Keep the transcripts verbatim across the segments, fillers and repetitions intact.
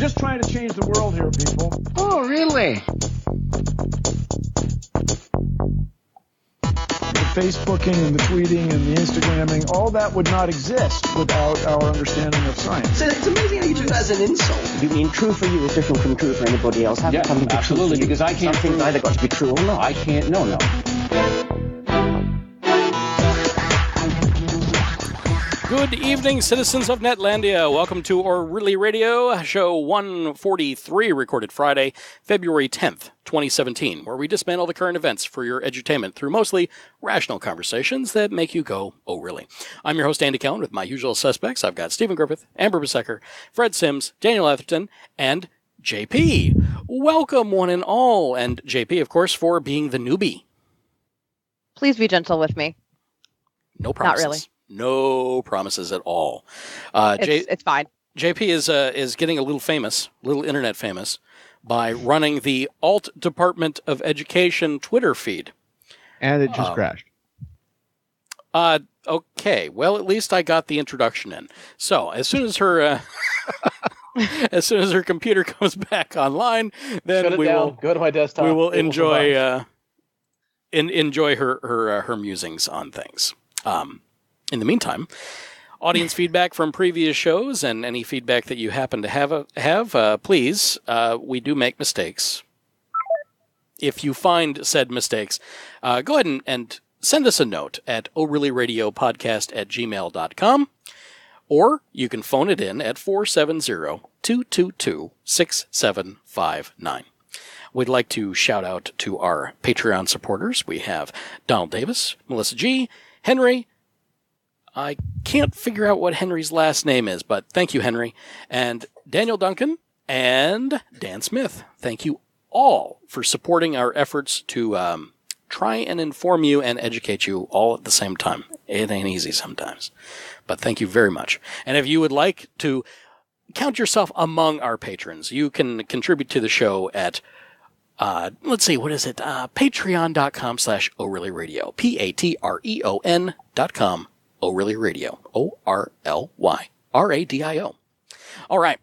just trying to change the world here, people. Oh, really? The Facebooking and the tweeting and the Instagramming, all that would not exist without our understanding of science. So it's amazing that you took that as an insult. You mean true for you is different from true for anybody else? Have yeah, absolutely, be because I can't prove something's either got to be true or not. I can't, no, no. Good evening, citizens of Netlandia. Welcome to ORLY Radio, show one forty-three, recorded Friday, February tenth, twenty seventeen, where we dismantle the current events for your edutainment through mostly rational conversations that make you go, oh, really? I'm your host, Andy Cowen, with my usual suspects. I've got Stephen Griffith, Amber Biesecker, Fred Sims, Daniel Atherton, and J P. Welcome, one and all, and J P, of course, for being the newbie. Please be gentle with me. No promises. Not really. No promises at all. Uh, it's, J- it's fine. J P is uh, is getting a little famous, a little internet famous, by running the Alt Department of Education Twitter feed. And it just uh, crashed. Uh, okay. Well, at least I got the introduction in. So as soon as her uh, as soon as her computer comes back online, then Shut it we down. will go to my desktop. We will it enjoy will uh, in, enjoy her her uh, her musings on things. Um. In the meantime, audience feedback from previous shows and any feedback that you happen to have, uh, have uh, please, uh, we do make mistakes. If you find said mistakes, uh, go ahead and, and send us a note at orly radio podcast at gmail dot com, or you can phone it in at four seven zero, two two two, six seven five nine. We'd like to shout out to our Patreon supporters. We have Donald Davis, Melissa G. Henry, I can't figure out what Henry's last name is, but thank you, Henry. And Daniel Duncan and Dan Smith, thank you all for supporting our efforts to um, try and inform you and educate you all at the same time. It ain't easy sometimes, but thank you very much. And if you would like to count yourself among our patrons, you can contribute to the show at Uh, let's see, what is it? Uh, patreon dot com slash O R L Y Radio. P-A-T-R-E-O-N dot com. O'Reilly Radio. O R L Y R A D I O. All right.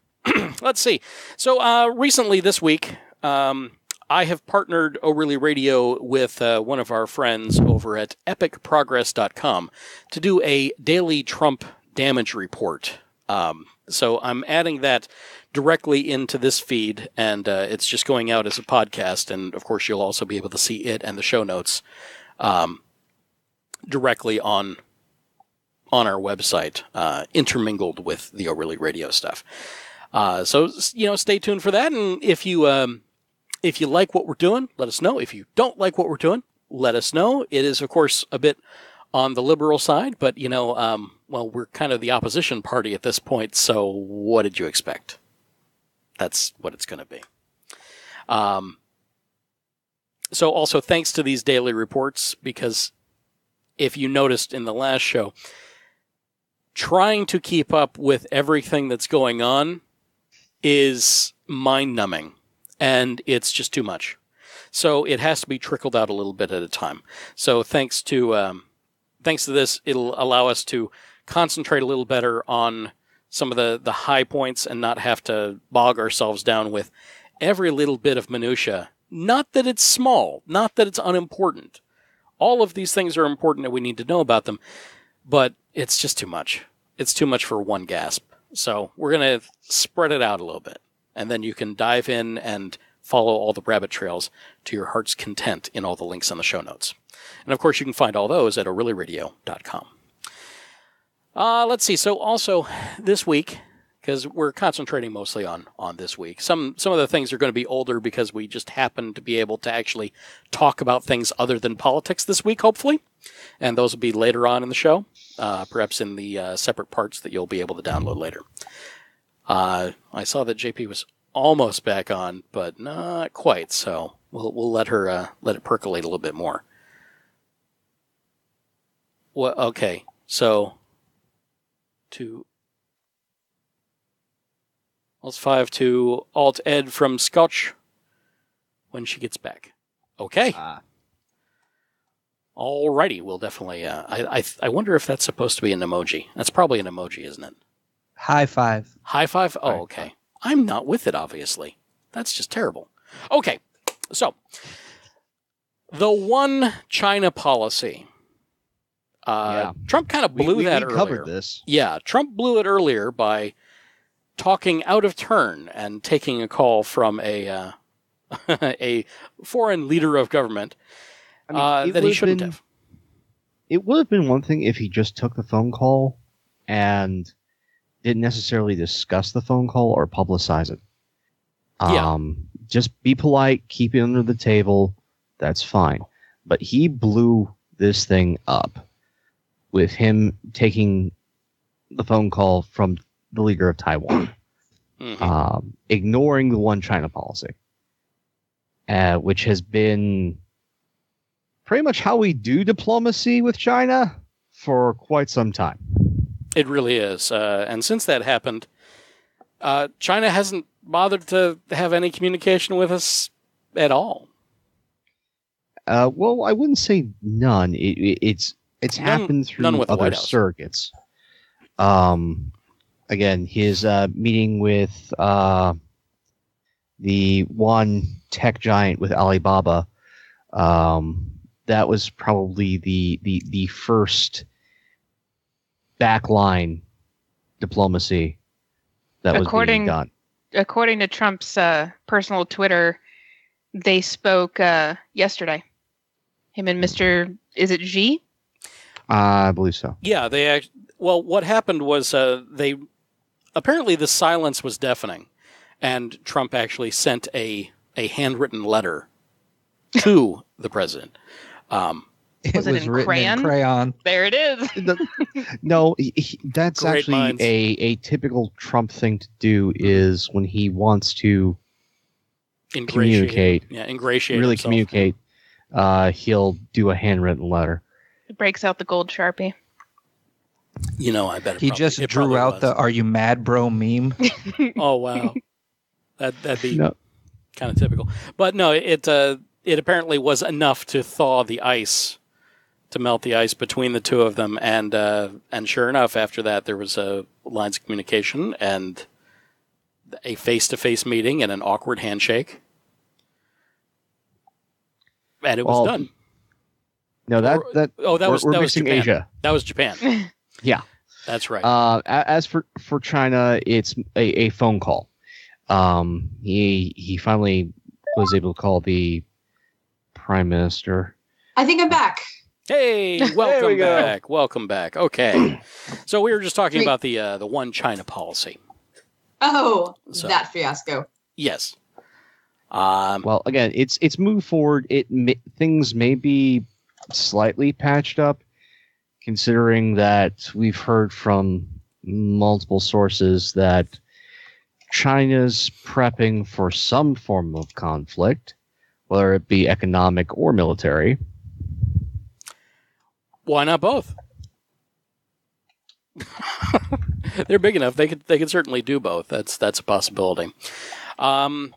Let's see. So uh, recently this week, um, I have partnered O'Reilly Radio with uh, one of our friends over at Epic Progress dot com to do a daily Trump damage report. Um, so I'm adding that directly into this feed, and uh, it's just going out as a podcast. And, of course, you'll also be able to see it and the show notes um, directly on... on our website, uh, intermingled with the O'Reilly Radio stuff. Uh, so, you know, stay tuned for that. And if you, um, if you like what we're doing, let us know. If you don't like what we're doing, let us know. It is, of course, a bit on the liberal side, but you know, um, well, we're kind of the opposition party at this point. So what did you expect? That's what it's going to be. Um, so also thanks to these daily reports, because if you noticed in the last show, trying to keep up with everything that's going on is mind-numbing, and it's just too much. So it has to be trickled out a little bit at a time. So thanks to um, thanks to this, it'll allow us to concentrate a little better on some of the, the high points and not have to bog ourselves down with every little bit of minutia. Not that it's small, not that it's unimportant. All of these things are important and we need to know about them, but it's just too much. It's too much for one gasp. So we're going to spread it out a little bit, and then you can dive in and follow all the rabbit trails to your heart's content in all the links on the show notes. And, of course, you can find all those at orly radio dot com. Uh, let's see. So also this week, because we're concentrating mostly on, on this week, some some of the things are going to be older because we just happen to be able to actually talk about things other than politics this week, hopefully. And those will be later on in the show. Uh, perhaps in the uh, separate parts that you'll be able to download later. Uh, I saw that J P was almost back on, but not quite. So we'll we'll let her uh, let it percolate a little bit more. Well, okay, so to alt five to alt ed from Scotch when she gets back. Okay. Uh. Alrighty, we'll definitely. Uh, I, I I wonder if that's supposed to be an emoji. That's probably an emoji, isn't it? High five. High five. Oh, okay. I'm not with it, obviously. That's just terrible. Okay, so the One China Policy. Uh, yeah. Trump kind of blew we, we, that we earlier. Covered this. Yeah, Trump blew it earlier by talking out of turn and taking a call from a uh, a foreign leader of government I mean, uh, that he shouldn't been, have. It would have been one thing if he just took the phone call and didn't necessarily discuss the phone call or publicize it. Yeah. Um, just be polite, keep it under the table. That's fine. But he blew this thing up with him taking the phone call from the leader of Taiwan, mm-hmm. um, ignoring the One China Policy, uh, which has been pretty much how we do diplomacy with China for quite some time. It really is. Uh, and since that happened, uh, China hasn't bothered to have any communication with us at all. Uh, well, I wouldn't say none. It, it, it's it's none, happened through other surrogates. Um, again, his uh, meeting with uh, the one tech giant with Alibaba, um, that was probably the the the first backline diplomacy that was being done. According to Trump's uh, personal Twitter, they spoke uh, yesterday. Him and Mister Is it Xi? Uh, I believe so. Yeah, they. Act- well, what happened was uh, they apparently the silence was deafening, and Trump actually sent a a handwritten letter to the president. Um, it was it was in, written crayon? in crayon? There it is. the, no, he, he, that's Great actually a, a typical Trump thing to do. Is when he wants to ingratiate, communicate, yeah, ingratiate, really himself. communicate. Uh, he'll do a handwritten letter. It breaks out the gold Sharpie. You know, I bet it he probably, just it drew out was. the "Are you mad, bro?" meme. Oh wow, that that'd be no. kind of typical. But no, it uh, it apparently was enough to thaw the ice, to melt the ice between the two of them, and uh, and sure enough, after that there was a uh, lines of communication and a face-to-face meeting and an awkward handshake. And it was well, done. No, that that oh, that was we're, we're that was Japan. Asia. That was Japan. Yeah, that's right. Uh, as for, for China, it's a, a phone call. Um, he he finally was able to call the prime minister. I think I'm back. Hey, welcome we back. Welcome back. Okay, so we were just talking Wait. about the uh, the One China Policy. Oh, so, that fiasco. Yes. Um, well, again, it's it's moved forward. It may, things may be slightly patched up, considering that we've heard from multiple sources that China's prepping for some form of conflict, whether it be economic or military. Why not both? They're big enough. They could they could certainly do both. That's that's a possibility. Um.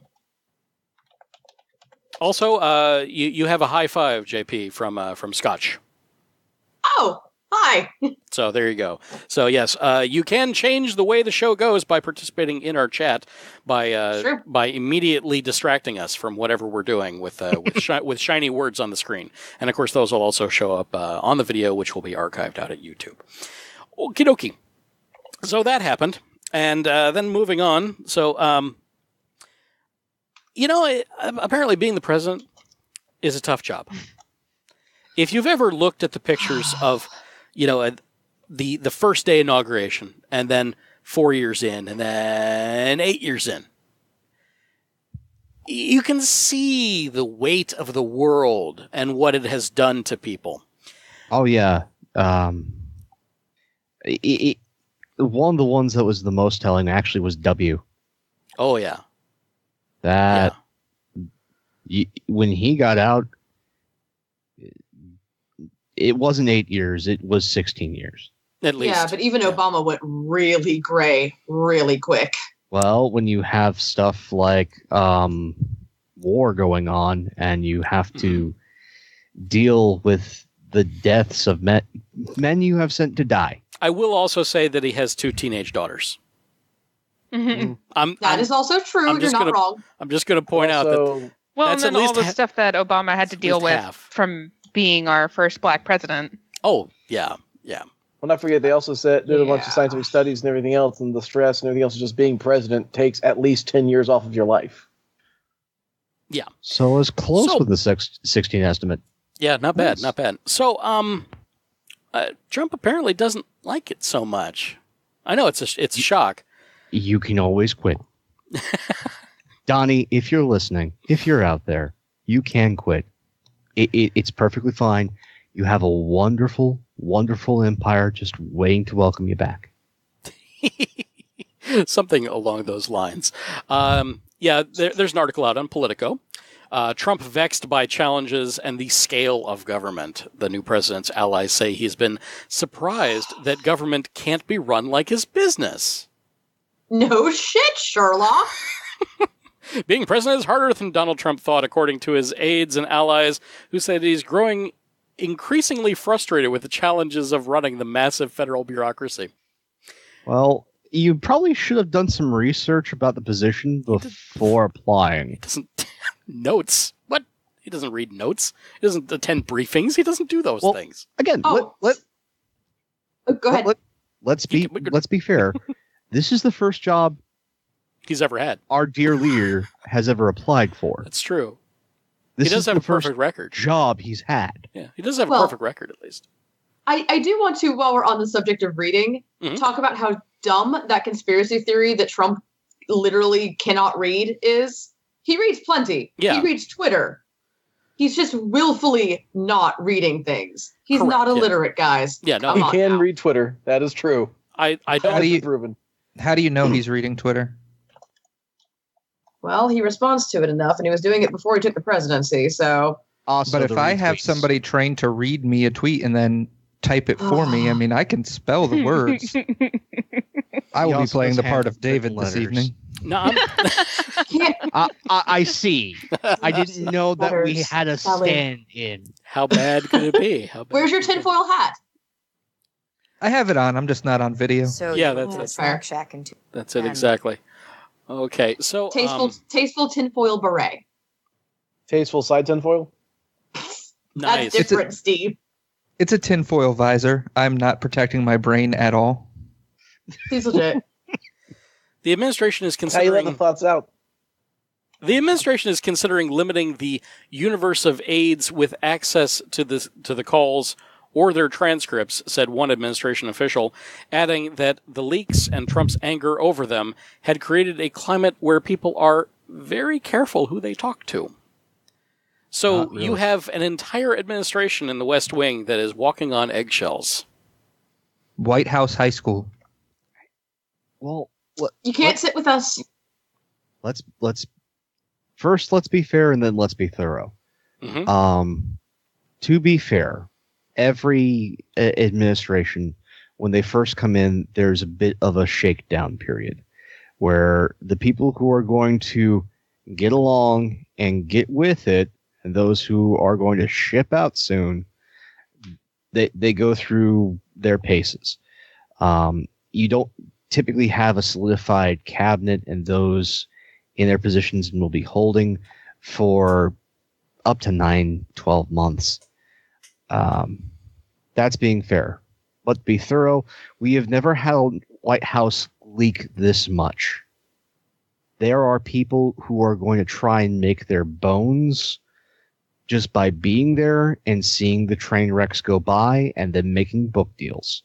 Also, uh, you, you have a high five, J P, from uh, from Scotch. Oh, hi. So there you go. So, yes, uh, you can change the way the show goes by participating in our chat, by uh, sure. by immediately distracting us from whatever we're doing with uh, with, shi- with shiny words on the screen. And, of course, those will also show up uh, on the video, which will be archived out at YouTube. Okie dokie. So that happened. And uh, then moving on. So... Um, You know, apparently being the president is a tough job. If you've ever looked at the pictures of, you know, the the first day inauguration and then four years in and then eight years in, you can see the weight of the world and what it has done to people. Oh, yeah. Um, it, it, one of the ones that was the most telling actually was W. Oh, yeah. That yeah. you, when he got out, it wasn't eight years. It was sixteen years. At least. Yeah, but even yeah. Obama went really gray really quick. Well, when you have stuff like um, war going on and you have to mm-hmm. deal with the deaths of men, men you have sent to die. I will also say that he has two teenage daughters. Mm-hmm. I'm, that I'm, is also true. You're not gonna, wrong. I'm just going to point also, out that th- well, that's and then at least all the ha- stuff that Obama had to deal with half. From being our first black president. Oh, yeah, yeah. Well, not forget, they also said did yeah. a bunch of scientific studies and everything else, and the stress and everything else of just being president takes at least ten years off of your life. Yeah. So it was close so, with the six, sixteen estimate. Yeah, not bad, nice. not bad. So um, uh, Trump apparently doesn't like it so much. I know it's a, it's a shock. You can always quit. Donnie, if you're listening, if you're out there, you can quit. It, it, it's perfectly fine. You have a wonderful, wonderful empire just waiting to welcome you back. Something along those lines. Um, yeah, there, there's an article out on Politico. Uh, Trump vexed by challenges and the scale of government. The new president's allies say he's been surprised that government can't be run like his business. No shit, Sherlock. Being president is harder than Donald Trump thought, according to his aides and allies, who say that he's growing increasingly frustrated with the challenges of running the massive federal bureaucracy. Well, you probably should have done some research about the position before applying. He doesn't notes. What? He doesn't read notes. He doesn't attend briefings. He doesn't do those well, things. Again, oh. let, let, oh, go ahead. Let, let's be can, let's be fair. This is the first job he's ever had. Our dear leader has ever applied for. That's true. This he does is have the a perfect first record. Job he's had. Yeah, he does have well, a perfect record at least. I, I do want to, while we're on the subject of reading, mm-hmm. talk about how dumb that conspiracy theory that Trump literally cannot read is. He reads plenty. Yeah. He reads Twitter. He's just willfully not reading things. He's Correct, not illiterate, yeah. guys. Yeah, no, he can now. read Twitter. That is true. I I don't do proven. How do you know he's reading Twitter? Well, he responds to it enough, and he was doing it before he took the presidency, so... Also but if I have tweets. somebody trained to read me a tweet and then type it for me, I mean, I can spell the words. I will be playing the part of David this evening. No, I'm... uh, I, I see. I didn't know that letters. we had a stand-in. How bad could it be? How bad Where's your tinfoil hat? I have it on. I'm just not on video. So yeah, that's, that's, that's, it. that's it. Exactly. Okay. So tasteful, um, tasteful tinfoil beret. Tasteful side tinfoil. Nice. That's different, it's a, Steve. It's a tinfoil visor. I'm not protecting my brain at all. He's legit. The administration is considering. How you letting the thoughts out? The administration is considering limiting the universe of aides with access to the to the calls. Or their transcripts, said one administration official, adding that the leaks and Trump's anger over them had created a climate where people are very careful who they talk to. So really. You have an entire administration in the West Wing that is walking on eggshells. White House High School. Well, let, you can't sit with us. Let's let's first let's be fair and then let's be thorough. Mm-hmm. Um, to be fair. Every administration, when they first come in, there's a bit of a shakedown period where the people who are going to get along and get with it, and those who are going to ship out soon, they they go through their paces. Um, you don't typically have a solidified cabinet, and those in their positions will be holding for up to nine, twelve months. Um, that's being fair, but be thorough. We have never had a White House leak this much. There are people who are going to try and make their bones just by being there and seeing the train wrecks go by and then making book deals.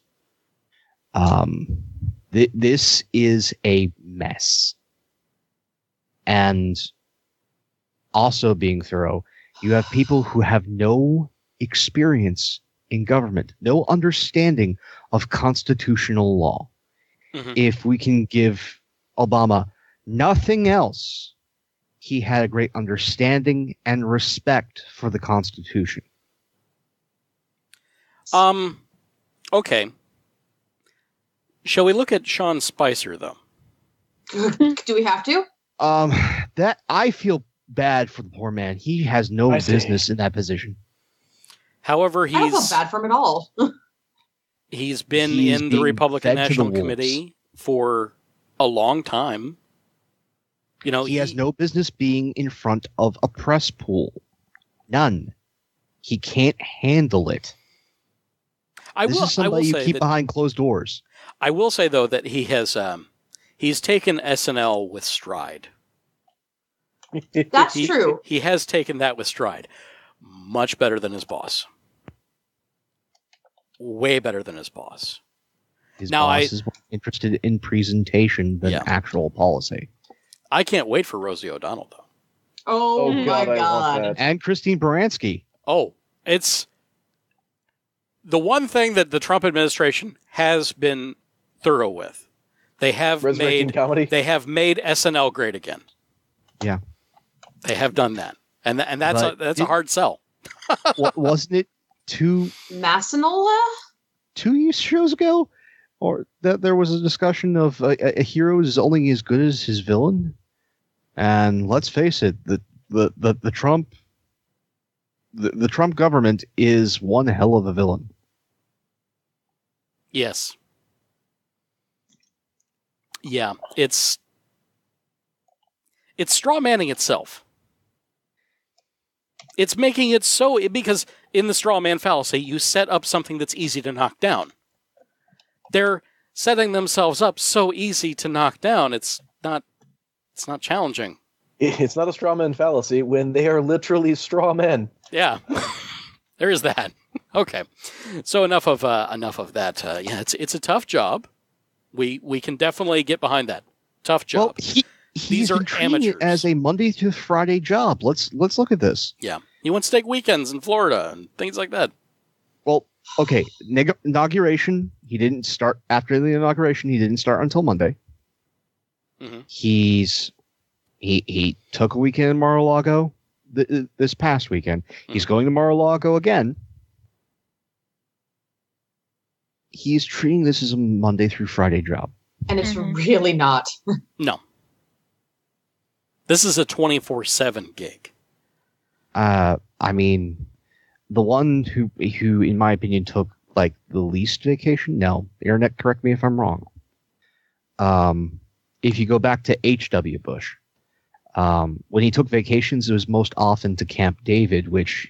Um, th- this is a mess. And also being thorough, you have people who have no experience in government, no understanding of constitutional law. Mm-hmm. If we can give Obama nothing else, he had a great understanding and respect for the Constitution. Um, okay. Shall we look at Sean Spicer, though? Do we have to? Um, that I feel bad for the poor man. He has no I business see. in that position. However, he's I don't feel bad for him at all. he's been he's in the Republican National Committee for a long time. You know, he, he has no business being in front of a press pool. None. He can't handle it. I this will, is somebody I will you keep that, behind closed doors. I will say, though, that he has um, he's taken S N L with stride. That's he, true. He has taken that with stride. Much better than his boss. Way better than his boss. His now boss I, is more interested in presentation than yeah. actual policy. I can't wait for Rosie O'Donnell, though. Oh, oh my God. God. And Christine Baranski. Oh, it's the one thing that the Trump administration has been thorough with. They have made comedy. They have made S N L great again. Yeah, they have done that, and th- and that's but a, that's it, a hard sell. Wasn't it two Masinola two shows ago, or that there was a discussion of uh, a hero is only as good as his villain? And let's face it, the the the, the Trump the, the Trump government is one hell of a villain. Yes. Yeah, it's. It's straw manning itself. It's making it so because in the straw man fallacy, you set up something that's easy to knock down. They're setting themselves up so easy to knock down. It's not. It's not challenging. It's not a straw man fallacy when they are literally straw men. Yeah, there is that. Okay, so enough of uh, enough of that. Uh, yeah, it's it's a tough job. We we can definitely get behind that tough job. Well, he- He's These are amateurs. It as a Monday through Friday job. Let's let's look at this. Yeah, he wants to take weekends in Florida and things like that. Well, okay, Neg- inauguration. He didn't start after the inauguration. He didn't start until Monday. Mm-hmm. He's he he took a weekend in Mar-a-Lago th- this past weekend. Mm-hmm. He's going to Mar-a-Lago again. He's treating this as a Monday through Friday job, and it's really not. No. This is a twenty-four seven gig. Uh, I mean, the one who, who, in my opinion, took like the least vacation. Now, Internet, correct me if I'm wrong. Um, if you go back to H W Bush, um, when he took vacations, it was most often to Camp David, which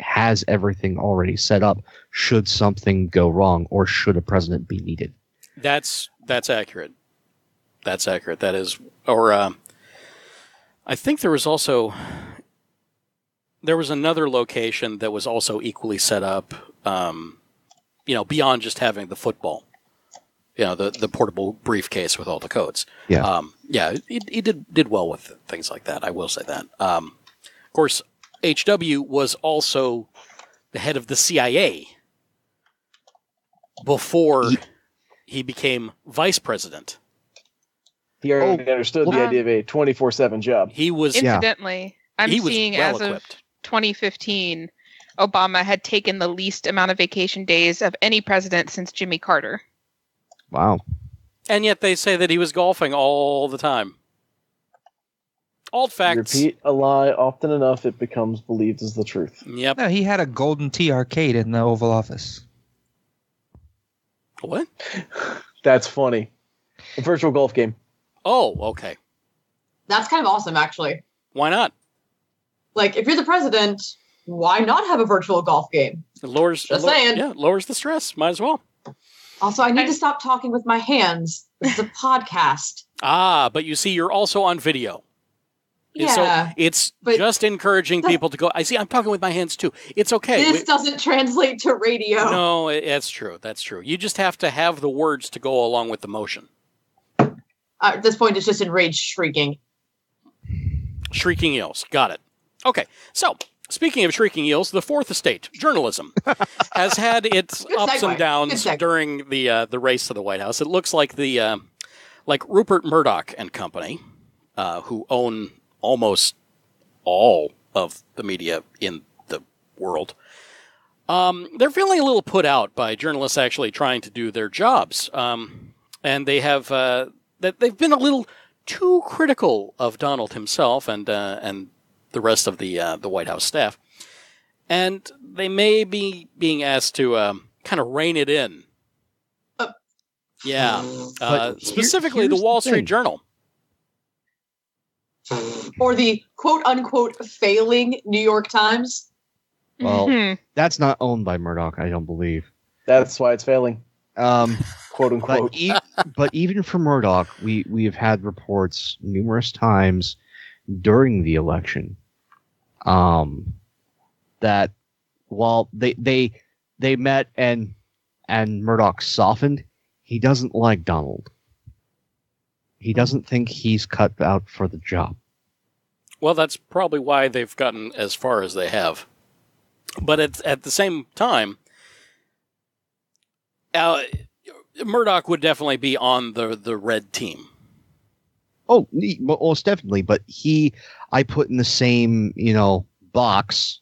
has everything already set up. Should something go wrong, or should a president be needed? That's that's accurate. That's accurate. That is, or. Uh, I think there was also there was another location that was also equally set up, um, you know, beyond just having the football, you know, the, the portable briefcase with all the codes. Yeah, um, yeah, it, it did did well with things like that. I will say that. Um, of course, H W was also the head of the C I A before he became vice president. He already oh, understood well, the idea of a twenty-four seven job. He was incidentally. Yeah. I'm seeing well as equipped. Of twenty fifteen, Obama had taken the least amount of vacation days of any president since Jimmy Carter. Wow! And yet they say that he was golfing all the time. Old facts. Repeat a lie often enough; it becomes believed as the truth. Yep. No, he had a Golden Tee arcade in the Oval Office. What? That's funny. A virtual golf game. Oh, okay. That's kind of awesome, actually. Why not? Like, if you're the president, why not have a virtual golf game? It lowers, Just it lowers, saying. Yeah, lowers the stress. Might as well. Also, I need I, to stop talking with my hands. This is a podcast. Ah, but you see, you're also on video. Yeah. So it's just encouraging people to go, I see, I'm talking with my hands too. It's okay. This we, doesn't translate to radio. No, it, that's true. That's true. You just have to have the words to go along with the motion. Uh, at this point, it's just enraged shrieking. Shrieking eels. Got it. Okay. So, speaking of shrieking eels, the Fourth Estate, journalism, has had its Good ups segue. and downs during the uh, the race to the White House. It looks like the uh, like Rupert Murdoch and company, uh, who own almost all of the media in the world, um, they're feeling a little put out by journalists actually trying to do their jobs. Um, and they have... Uh, that they've been a little too critical of Donald himself and uh, and the rest of the uh, the White House staff, and they may be being asked to um, kind of rein it in. Uh, Yeah. Uh, specifically, the Wall Street Journal. Or the quote unquote failing New York Times. Well, mm-hmm. that's not owned by Murdoch, I don't believe. That's why it's failing. Um, quote unquote. But, e- but even for Murdoch, we, we have had reports numerous times during the election um, that while they they they met and and Murdoch softened, he doesn't like Donald. He doesn't think he's cut out for the job. Well, that's probably why they've gotten as far as they have. But at, at the same time, uh, Murdoch would definitely be on the, the red team. Oh, most definitely. But he, I put in the same, you know, box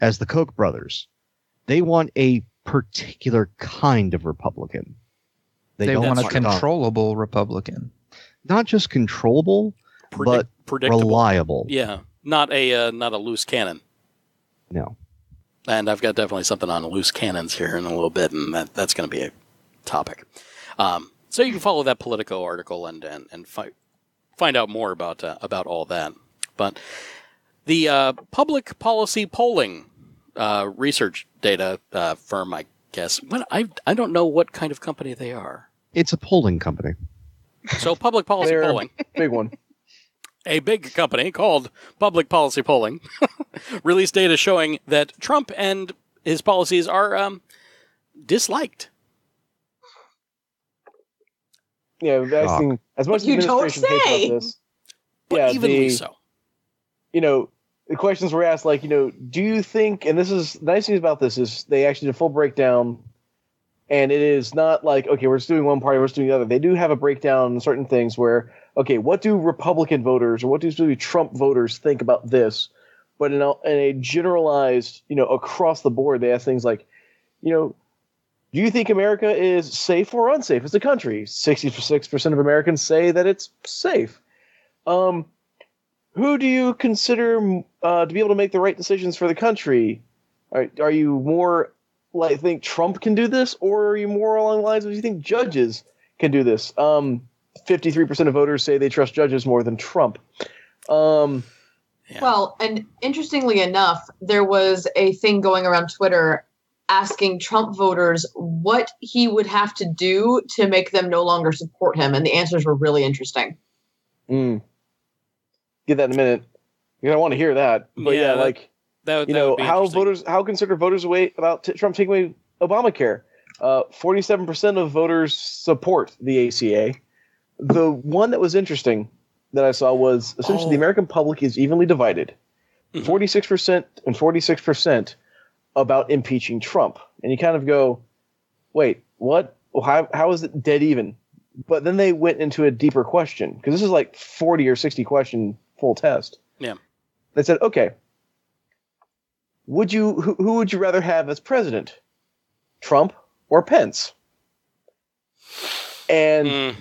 as the Koch brothers. They want a particular kind of Republican. They, they don't want a controllable not. Republican. Not just controllable, Predict- but predictable. Reliable. Yeah, not a uh, not a loose cannon. No. And I've got definitely something on loose cannons here in a little bit, and that, that's going to be a topic. Um, so you can follow that Politico article and and, and fi- find out more about uh, about all that. But the uh, Public Policy Polling uh, research data uh, firm, I guess, when, I I don't know what kind of company they are. It's a polling company. So Public Policy Polling. Big one. A big company called Public Policy Polling released data showing that Trump and his policies are um, disliked. Yeah, I've seen as much as you don't say. About this, but yeah, evenly the, so. You know, the questions were asked, like, you know, do you think? And this is the nice thing about this is they actually did a full breakdown, and it is not like, okay, we're just doing one party, we're just doing the other. They do have a breakdown in certain things where. Okay, what do Republican voters or what do Trump voters think about this? But in a, in a generalized, you know, across the board, they ask things like, you know, do you think America is safe or unsafe as a country? sixty-six percent of Americans say that it's safe. Um, who do you consider uh, to be able to make the right decisions for the country? Are, are you more like think Trump can do this, or are you more along the lines of do you think judges can do this? Um, fifty-three percent of voters say they trust judges more than Trump. Um, yeah. Well, and interestingly enough, there was a thing going around Twitter asking Trump voters what he would have to do to make them no longer support him. And the answers were really interesting. Mm. Get that in a minute. You're going to want to hear that. But yeah, yeah that, like, that would, you that know, would be how voters, how consider voters away about t- Trump taking away Obamacare. Uh, forty-seven percent of voters support the A C A. The one that was interesting that I saw was essentially oh. the American public is evenly divided, forty-six percent and forty-six percent about impeaching Trump. And you kind of go, wait, what? How, how is it dead even? But then they went into a deeper question because this is like forty or sixty question full test. Yeah. They said, okay, would you who, who would you rather have as president, Trump or Pence? And mm.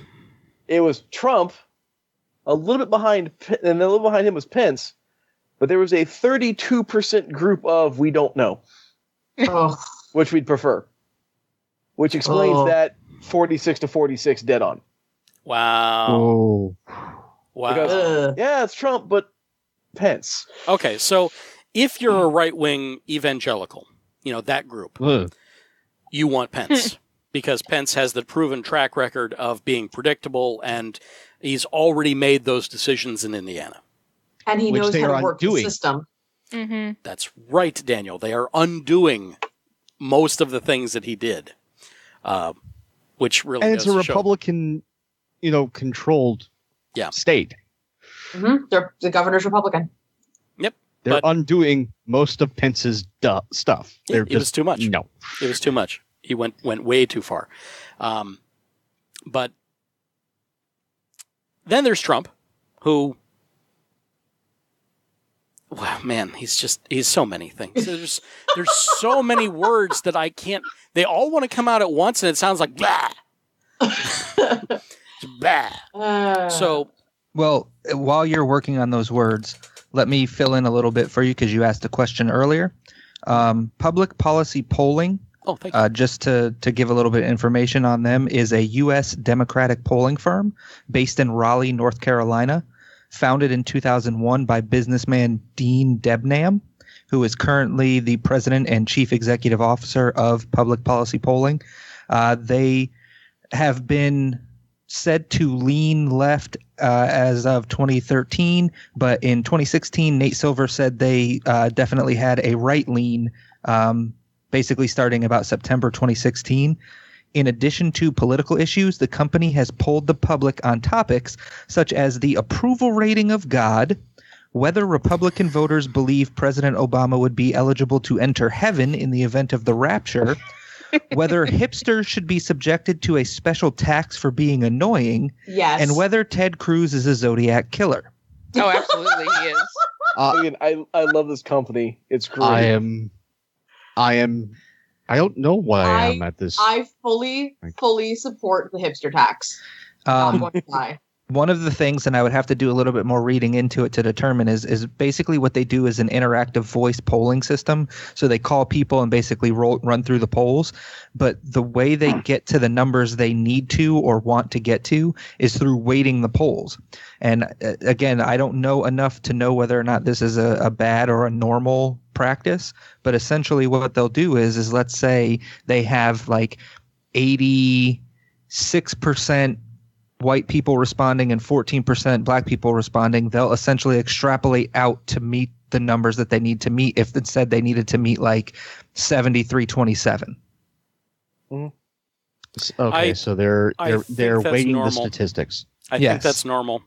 it was Trump, a little bit behind, and a little behind him was Pence, but there was a thirty-two percent group of we don't know, oh. which we'd prefer, which explains oh. that forty-six to forty-six dead on. Wow. Oh. Wow. Because, yeah, it's Trump, but Pence. Okay, so if you're a right-wing evangelical, you know, that group, Ugh. you want Pence. Because Pence has the proven track record of being predictable, and he's already made those decisions in Indiana. And he knows how to work the system. Mm-hmm. That's right, Daniel. They are undoing most of the things that he did, uh, which really. And it's a Republican, you know, controlled yeah. state. Mm-hmm. The governor's Republican. Yep. They're undoing most of Pence's duh stuff. They're it just, was too much. No, it was too much. He went went way too far. Um, but then there's Trump, who, wow, man, he's just, he's so many things. There's there's so many words that I can't, they all want to come out at once, and it sounds like, bah. bah. Uh. So, well, while you're working on those words, let me fill in a little bit for you, because you asked a question earlier. Um, public policy polling Oh, thank you. Uh, just to, to give a little bit of information on them, is a U S Democratic polling firm based in Raleigh, North Carolina, founded in two thousand one by businessman Dean Debnam, who is currently the president and chief executive officer of Public Policy Polling. Uh, they have been said to lean left uh, as of twenty thirteen, but in twenty sixteen, Nate Silver said they uh, definitely had a right lean, um, basically starting about September twenty sixteen. In addition to political issues, the company has polled the public on topics such as the approval rating of God, whether Republican voters believe President Obama would be eligible to enter heaven in the event of the rapture, whether hipsters should be subjected to a special tax for being annoying, yes, and whether Ted Cruz is a Zodiac killer. Oh, absolutely he is. Uh, I mean, I, I love this company. It's great. I am I am I don't know why I, I am at this. I fully, like, fully support the hipster tax. Um, Not going to lie. One of the things, and I would have to do a little bit more reading into it to determine, is is basically what they do is an interactive voice polling system. So they call people and basically roll, run through the polls. But the way they get to the numbers they need to or want to get to is through weighting the polls. And uh, again, I don't know enough to know whether or not this is a, a bad or a normal practice. But essentially what they'll do is, is let's say they have like eighty-six percent white people responding and fourteen percent black people responding. They'll essentially extrapolate out to meet the numbers that they need to meet if it said they needed to meet like seventy-three twenty-seven. Mm-hmm. Okay, I, so they're they're, they're weighting normal. the statistics. I yes. think that's normal.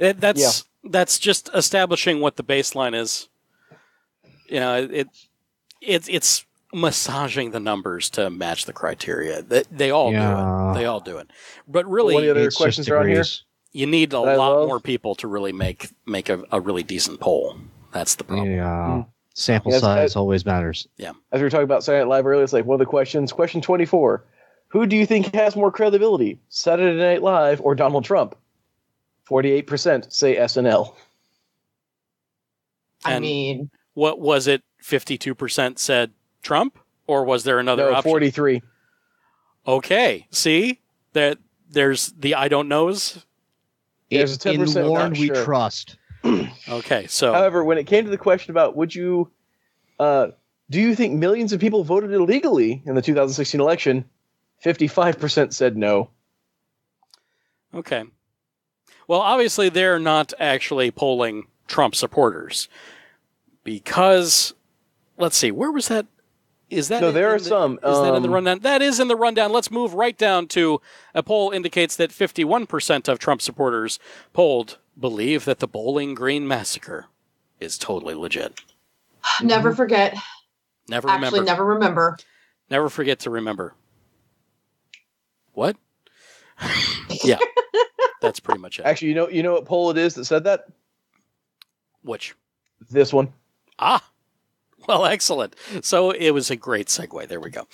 It, that's yeah. that's just establishing what the baseline is. You know, it, it it's massaging the numbers to match the criteria. They, they all yeah. do it. They all do it. But really, what other questions are on here? You need a lot love? more people to really make make a, a really decent poll. That's the problem. Yeah, mm. sample yeah, size I, always matters. Yeah. As we were talking about Saturday Night Live earlier, it's like one of the questions. Question twenty-four: who do you think has more credibility, Saturday Night Live or Donald Trump? Forty-eight percent say S N L. I and mean, what was it? Fifty-two percent said Trump, or was there another no, option? forty-three. Okay. See? That there's the I don't knows. There's a ten percent in Warren we sure. trust. Okay. So however, when it came to the question about would you uh, do you think millions of people voted illegally in the two thousand sixteen election, fifty-five percent said no. Okay. Well, obviously they're not actually polling Trump supporters, because let's see, where was that? Is that no? There are the, some. Is um, that in the rundown? That is in the rundown. Let's move right down to a poll indicates that fifty-one percent of Trump supporters polled believe that the Bowling Green massacre is totally legit. Never forget. Never remember. Actually, never remember. Never forget to remember. What? Yeah, that's pretty much it. Actually, you know, you know what poll it is that said that? Which? This one. Ah. Well, excellent. So it was a great segue. There we go.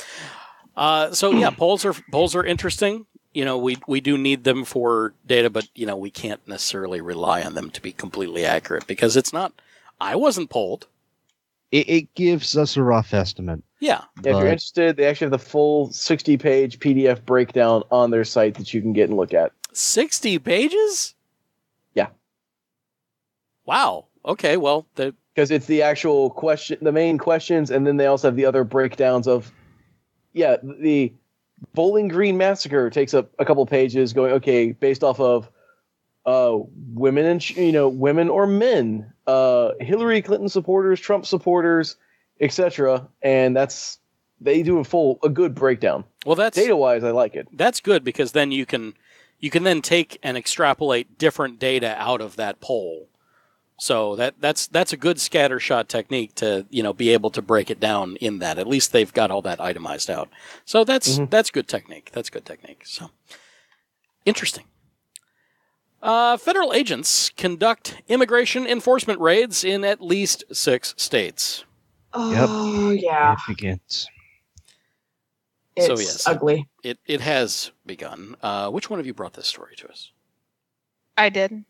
Uh, so yeah, polls are polls are interesting. You know, we we do need them for data, but you know, we can't necessarily rely on them to be completely accurate because it's not. I wasn't polled. It, it gives us a rough estimate. Yeah. yeah if you're interested, they actually have the full sixty page P D F breakdown on their site that you can get and look at. Sixty pages? Yeah. Wow. Okay. Well, the. Because it's the actual question, the main questions, and then they also have the other breakdowns of, yeah, the Bowling Green massacre takes up a couple pages, going okay, based off of, uh, women and you know women or men, uh, Hillary Clinton supporters, Trump supporters, et cetera. And that's they do a full a good breakdown. Well, that's data wise, I like it. That's good because then you can you can then take and extrapolate different data out of that poll. So that that's that's a good scattershot technique to, you know, be able to break it down in that. At least they've got all that itemized out. So that's mm-hmm. that's good technique. That's good technique. So interesting. Uh, federal agents conduct immigration enforcement raids in at least six states. Oh yep. yeah. It begins. It's so, yes, ugly. It it has begun. Uh, which one of you brought this story to us? I did.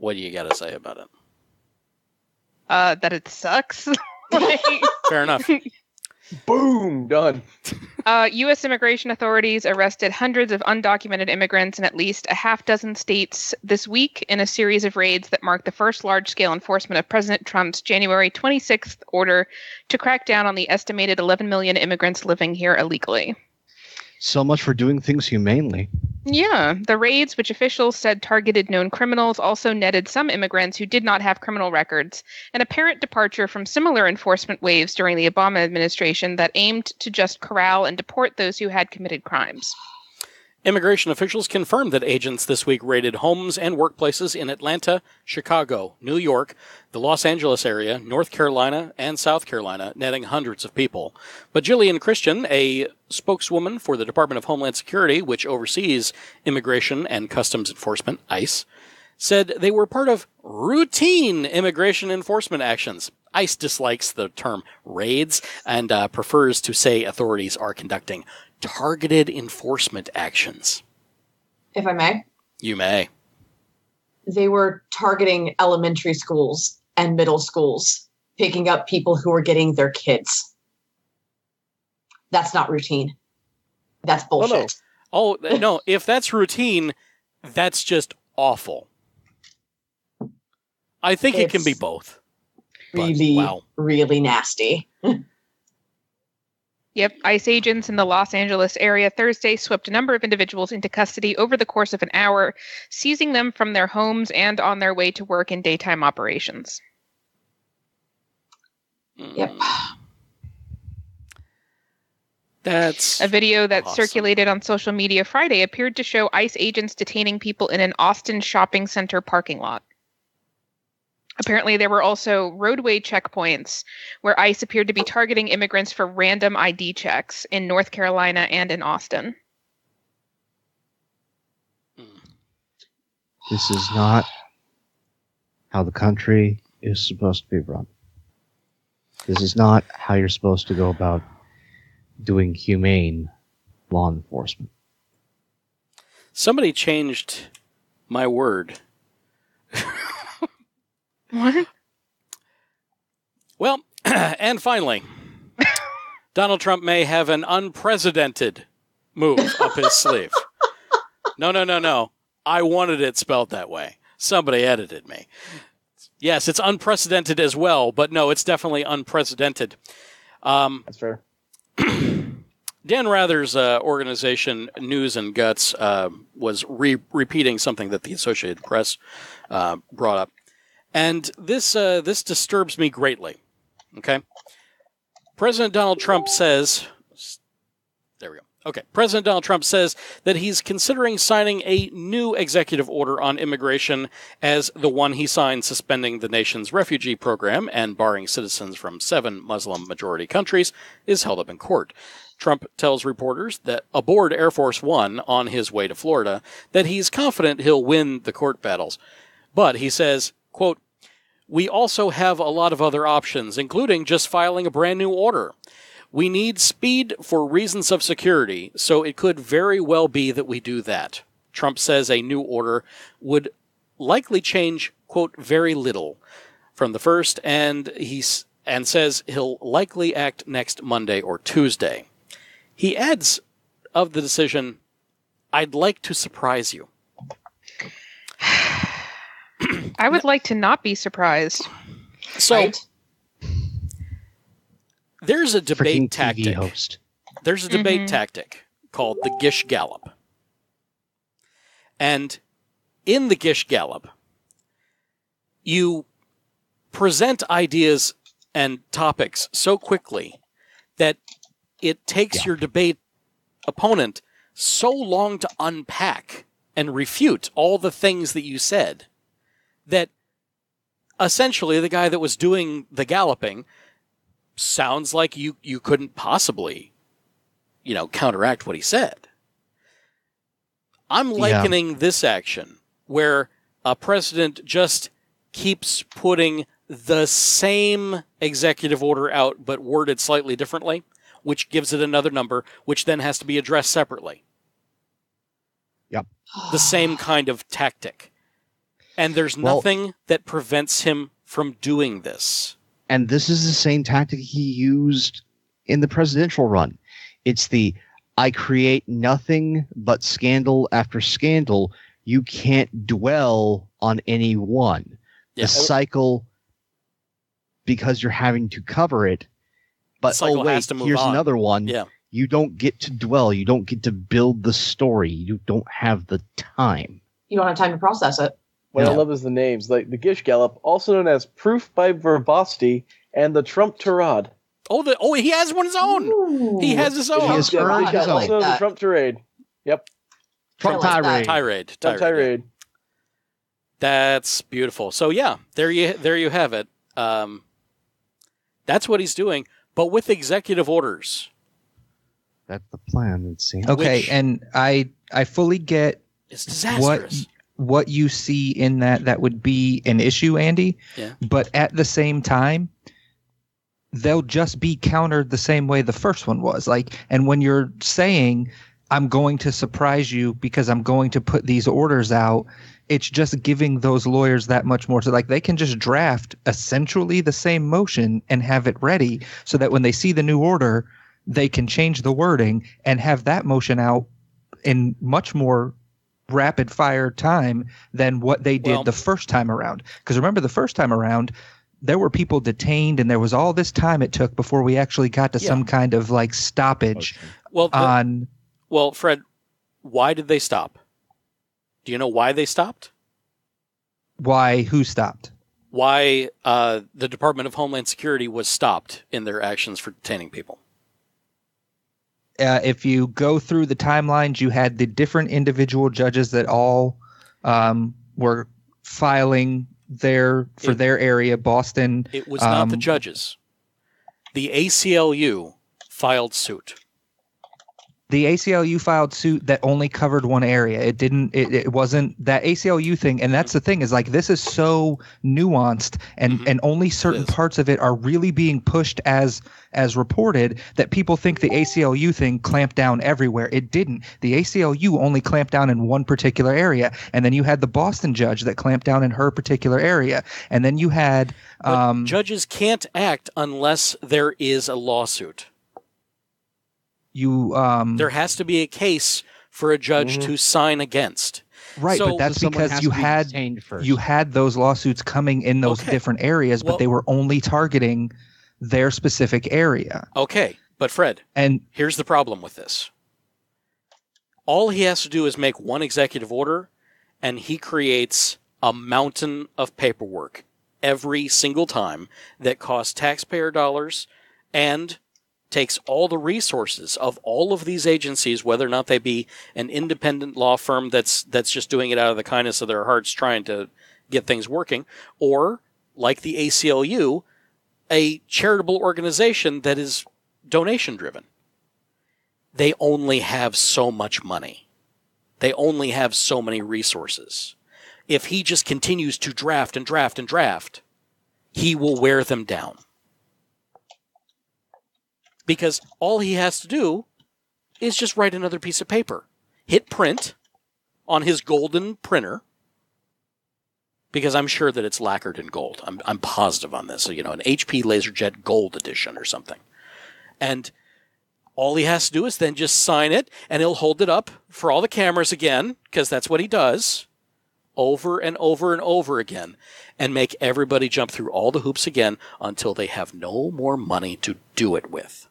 What do you got to say about it? Uh, that it sucks. Fair enough. Boom, done. uh, U S immigration authorities arrested hundreds of undocumented immigrants in at least a half dozen states this week in a series of raids that marked the first large-scale enforcement of President Trump's January twenty-sixth order to crack down on the estimated eleven million immigrants living here illegally. So much for doing things humanely. Yeah. The raids, which officials said targeted known criminals, also netted some immigrants who did not have criminal records, an apparent departure from similar enforcement waves during the Obama administration that aimed to just corral and deport those who had committed crimes. Immigration officials confirmed that agents this week raided homes and workplaces in Atlanta, Chicago, New York, the Los Angeles area, North Carolina, and South Carolina, netting hundreds of people. But Jillian Christian, a spokeswoman for the Department of Homeland Security, which oversees Immigration and Customs Enforcement, ICE, said they were part of routine immigration enforcement actions. ICE dislikes the term raids and uh, prefers to say authorities are conducting targeted enforcement actions. If I may? You may. They were targeting elementary schools and middle schools, picking up people who were getting their kids. That's not routine. That's bullshit. Oh, no. Oh, no. If that's routine, that's just awful. I think it's it can be both. Really, but, wow. really nasty. Yep. ICE agents in the Los Angeles area Thursday swept a number of individuals into custody over the course of an hour, seizing them from their homes and on their way to work in daytime operations. Yep. That's a video that awesome. circulated on social media Friday appeared to show ICE agents detaining people in an Austin shopping center parking lot. Apparently, there were also roadway checkpoints where ICE appeared to be targeting immigrants for random I D checks in North Carolina and in Austin. This is not how the country is supposed to be run. This is not how you're supposed to go about doing humane law enforcement. Somebody changed my word. What? Well, and finally, Donald Trump may have an unprecedented move up his sleeve. No, no, no, no. I wanted it spelled that way. Somebody edited me. Yes, it's unprecedented as well, but no, it's definitely unprecedented. Um, That's fair. Dan Rather's uh, organization, News and Guts, uh, was re- repeating something that the Associated Press uh, brought up. And this uh, this disturbs me greatly, okay? President Donald Trump says, there we go. Okay, President Donald Trump says that he's considering signing a new executive order on immigration as the one he signed suspending the nation's refugee program and barring citizens from seven Muslim-majority countries is held up in court. Trump tells reporters that aboard Air Force One on his way to Florida that he's confident he'll win the court battles. But he says, quote, "We also have a lot of other options, including just filing a brand new order. We need speed for reasons of security, so it could very well be that we do that." Trump says a new order would likely change, quote, "very little from the first," and he and says he'll likely act next Monday or Tuesday. He adds of the decision, "I'd like to surprise you." I would like to not be surprised. So, right? There's a debate Freaking tactic. T V host. There's a debate mm-hmm. tactic called the Gish Gallop. And in the Gish Gallop, you present ideas and topics so quickly that it takes yeah. your debate opponent so long to unpack and refute all the things that you said, that essentially the guy that was doing the galloping sounds like you, you couldn't possibly, you know, counteract what he said. I'm likening yeah. this action where a president just keeps putting the same executive order out but worded slightly differently, which gives it another number, which then has to be addressed separately. Yep. The same kind of tactic. And there's nothing well, that prevents him from doing this. And this is the same tactic he used in the presidential run. It's the I create nothing but scandal after scandal. You can't dwell on any one. Yeah. The cycle, because you're having to cover it, but oh wait, here's on. another one. Yeah. You don't get to dwell. You don't get to build the story. You don't have the time. You don't have time to process it. What no. I love is the names, like the Gish Gallop, also known as Proof by Verbosity, and the Trump Tirade. Oh, the, oh, he has one his own. Ooh. He has his own. He has earned his own. Like the Trump Tirade. Yep. Trump like Tirade. Tirade. Tirade. Tirade. That's beautiful. So yeah, there you there you have it. Um, that's what he's doing, but with executive orders. That's the plan, it seems. Okay, Which and I I fully get it's disastrous. What, what you see in that, that would be an issue, Andy. Yeah. But at the same time, they'll just be countered the same way the first one was. Like, and when you're saying, I'm going to surprise you because I'm going to put these orders out, it's just giving those lawyers that much more. So like they can just draft essentially the same motion and have it ready so that when they see the new order, they can change the wording and have that motion out in much more rapid fire time than what they did well, the first time around. Because remember, the first time around, there were people detained and there was all this time it took before we actually got to yeah. some kind of like stoppage okay. well, on. Well, Fred, why did they stop? Do you know why they stopped? Why who stopped? Why uh, the Department of Homeland Security was stopped in their actions for detaining people. Uh, if you go through the timelines, you had the different individual judges that all um, were filing their for it, their area, Boston. It was um, not the judges. The A C L U filed suit. The A C L U filed suit that only covered one area. It didn't. It, it wasn't that A C L U thing. And that's the thing is like this is so nuanced, and, mm-hmm. and only certain parts of it are really being pushed as as reported that people think the A C L U thing clamped down everywhere. It didn't. The A C L U only clamped down in one particular area, and then you had the Boston judge that clamped down in her particular area, and then you had um, judges can't act unless there is a lawsuit. You, um, there has to be a case for a judge mm-hmm. to sign against. Right, so, but that's so because you be had you had those lawsuits coming in those okay. different areas, well, but they were only targeting their specific area. Okay, but Fred, and here's the problem with this. All he has to do is make one executive order, and he creates a mountain of paperwork every single time that costs taxpayer dollars and takes all the resources of all of these agencies, whether or not they be an independent law firm that's that's just doing it out of the kindness of their hearts trying to get things working, or, like the A C L U, a charitable organization that is donation-driven. They only have so much money. They only have so many resources. If he just continues to draft and draft and draft, he will wear them down. Because all he has to do is just write another piece of paper. Hit print on his golden printer. Because I'm sure that it's lacquered in gold. I'm I'm positive on this. So, you know, an H P LaserJet Gold Edition or something. And all he has to do is then just sign it, and he'll hold it up for all the cameras again, because that's what he does, over and over and over again, and make everybody jump through all the hoops again until they have no more money to do it with.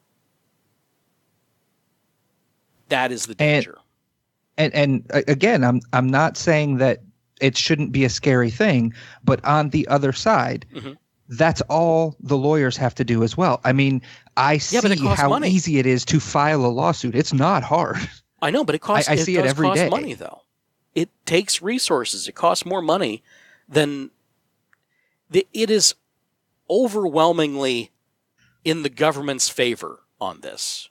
That is the danger. And, and and again, I'm I'm not saying that it shouldn't be a scary thing, but on the other side, mm-hmm. that's all the lawyers have to do as well. I mean, I see yeah, how money. easy it is to file a lawsuit. It's not hard. I know, but it costs. I, I it see does it every cost day. Money though. It takes resources. It costs more money than the, it is overwhelmingly in the government's favor on this.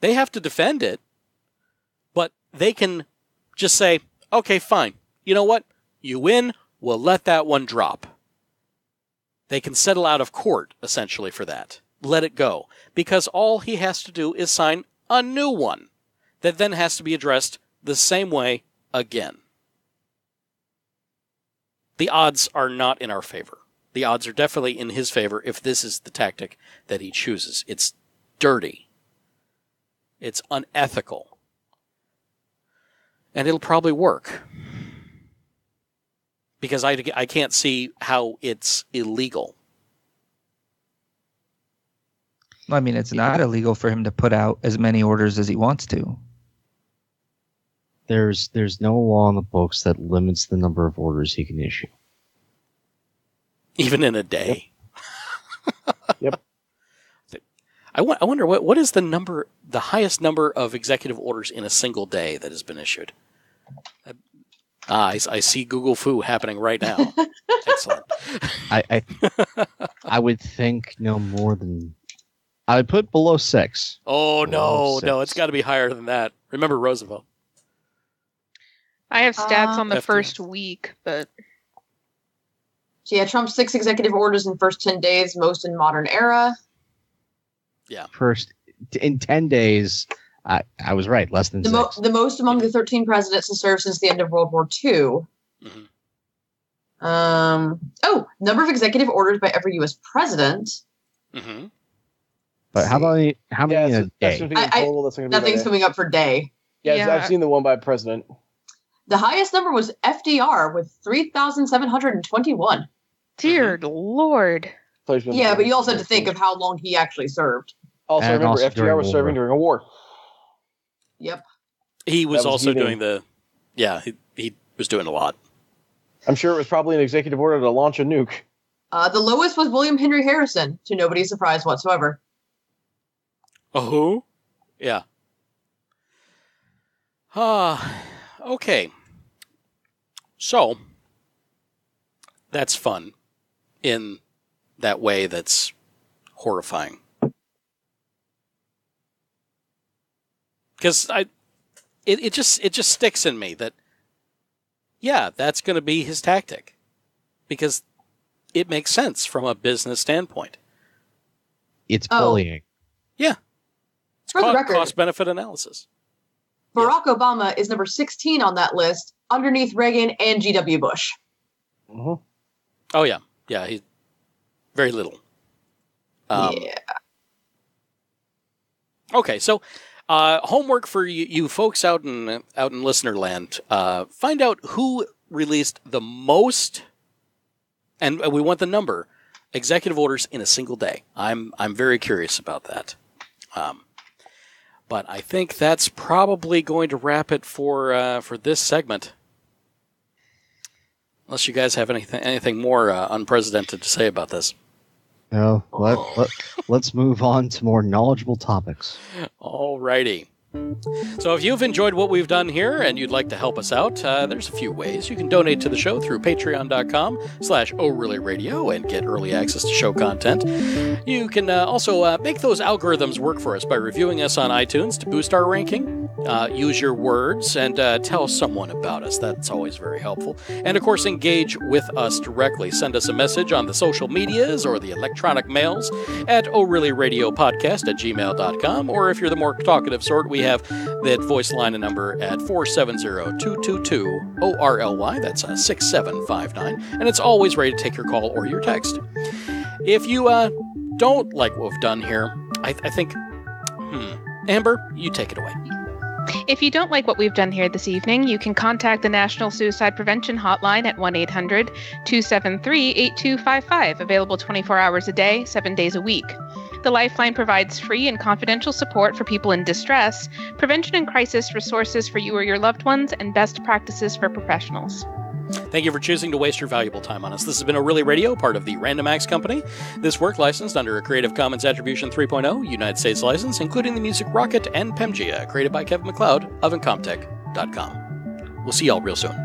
They have to defend it, but they can just say, okay, fine. You know what? You win. We'll let that one drop. They can settle out of court, essentially, for that. Let it go. Because all he has to do is sign a new one that then has to be addressed the same way again. The odds are not in our favor. The odds are definitely in his favor if this is the tactic that he chooses. It's dirty. It's unethical. And it'll probably work. Because I, I can't see how it's illegal. I mean, it's not illegal for him to put out as many orders as he wants to. There's there's no law in the books that limits the number of orders he can issue. Even in a day. Yep. Yep. I, w- I wonder what what is the number, the highest number of executive orders in a single day that has been issued? Uh, I, I see Google Foo happening right now. Excellent. I I, I would think no more than. I would put below six. Oh, below no, six. no. It's got to be higher than that. Remember Roosevelt. I have stats uh, on the F D R. First week, but... So yeah, Trump's six executive orders in first ten days, most in modern era. Yeah. First, in ten days, I, I was right, less than the six. Mo- the most among the thirteen presidents to serve since the end of World War Two. Mm-hmm. Um. Oh, number of executive orders by every U S president. Mm-hmm. But how many? How yeah, many in a day? That's I, total, that's I, nothing's coming up for day. Yeah, yeah. I've seen the one by president. The highest number was F D R with three thousand seven hundred and twenty-one. Dear mm-hmm. Lord. Yeah, but you also have to think of how long he actually served. Also, and remember, also F D R was serving during a war. Yep. He was, was also eating. doing the. Yeah, he, he was doing a lot. I'm sure it was probably an executive order to launch a nuke. Uh, the lowest was William Henry Harrison, to nobody's surprise whatsoever. Oh, who? Yeah. Ah, uh, okay. So, that's fun in that way that's horrifying. Because I, it, it just it just sticks in me that, yeah, that's going to be his tactic. Because it makes sense from a business standpoint. It's bullying. Oh. Yeah. For the record, cost-benefit analysis. Barack yes. Obama is number sixteen on that list, underneath Reagan and G W Bush. Uh-huh. Oh, yeah. Yeah, he's very little. Um, yeah. Okay, so uh, homework for you, you folks out in out in listener land. Uh, find out who released the most, and we want the number, executive orders in a single day. I'm I'm very curious about that. Um But I think that's probably going to wrap it for uh, for this segment. Unless you guys have anything anything more uh, unprecedented to say about this. No, let, oh. let, let's move on to more knowledgeable topics. All righty. So if you've enjoyed what we've done here and you'd like to help us out, uh, there's a few ways. You can donate to the show through patreon.com slash ORLY Radio and get early access to show content. You can uh, also uh, make those algorithms work for us by reviewing us on iTunes to boost our ranking. Uh, use your words and uh, tell someone about us. That's always very helpful. And, of course, engage with us directly. Send us a message on the social medias or the electronic mails at orlyradiopodcast at gmail dot com. Or if you're the more talkative sort, we have that voice line number at four seven zero two two two O R L Y. That's uh, six seven five nine. And it's always ready to take your call or your text. If you uh, don't like what we've done here, I, th- I think, hmm, Amber, you take it away. If you don't like what we've done here this evening, you can contact the National Suicide Prevention Hotline at one eight hundred two seven three eight two five five, available twenty-four hours a day, seven days a week. The Lifeline provides free and confidential support for people in distress, prevention and crisis resources for you or your loved ones, and best practices for professionals. Thank you for choosing to waste your valuable time on us. This has been ORLY Radio, part of the Random Acts Company. This work licensed under a Creative Commons Attribution three point oh United States license, including the music Rocket and Pemgia, created by Kevin MacLeod of Incompetech dot com. We'll see y'all real soon.